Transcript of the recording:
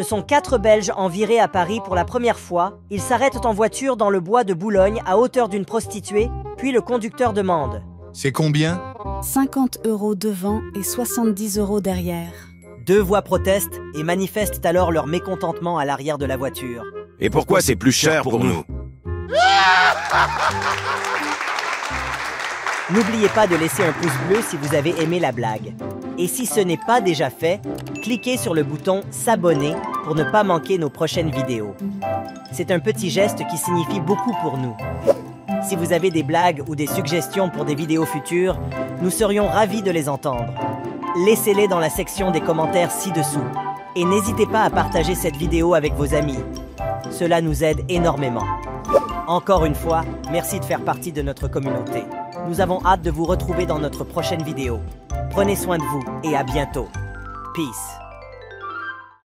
Ce sont 4 Belges en virée à Paris pour la première fois. Ils s'arrêtent en voiture dans le bois de Boulogne à hauteur d'une prostituée, puis le conducteur demande. C'est combien ? 50 € devant et 70 € derrière. Deux voix protestent et manifestent alors leur mécontentement à l'arrière de la voiture. Et pourquoi c'est plus cher pour nous ? N'oubliez pas de laisser un pouce bleu si vous avez aimé la blague. Et si ce n'est pas déjà fait, cliquez sur le bouton « S'abonner » pour ne pas manquer nos prochaines vidéos. C'est un petit geste qui signifie beaucoup pour nous. Si vous avez des blagues ou des suggestions pour des vidéos futures, nous serions ravis de les entendre. Laissez-les dans la section des commentaires ci-dessous. Et n'hésitez pas à partager cette vidéo avec vos amis. Cela nous aide énormément. Encore une fois, merci de faire partie de notre communauté. Nous avons hâte de vous retrouver dans notre prochaine vidéo. Prenez soin de vous et à bientôt. Peace.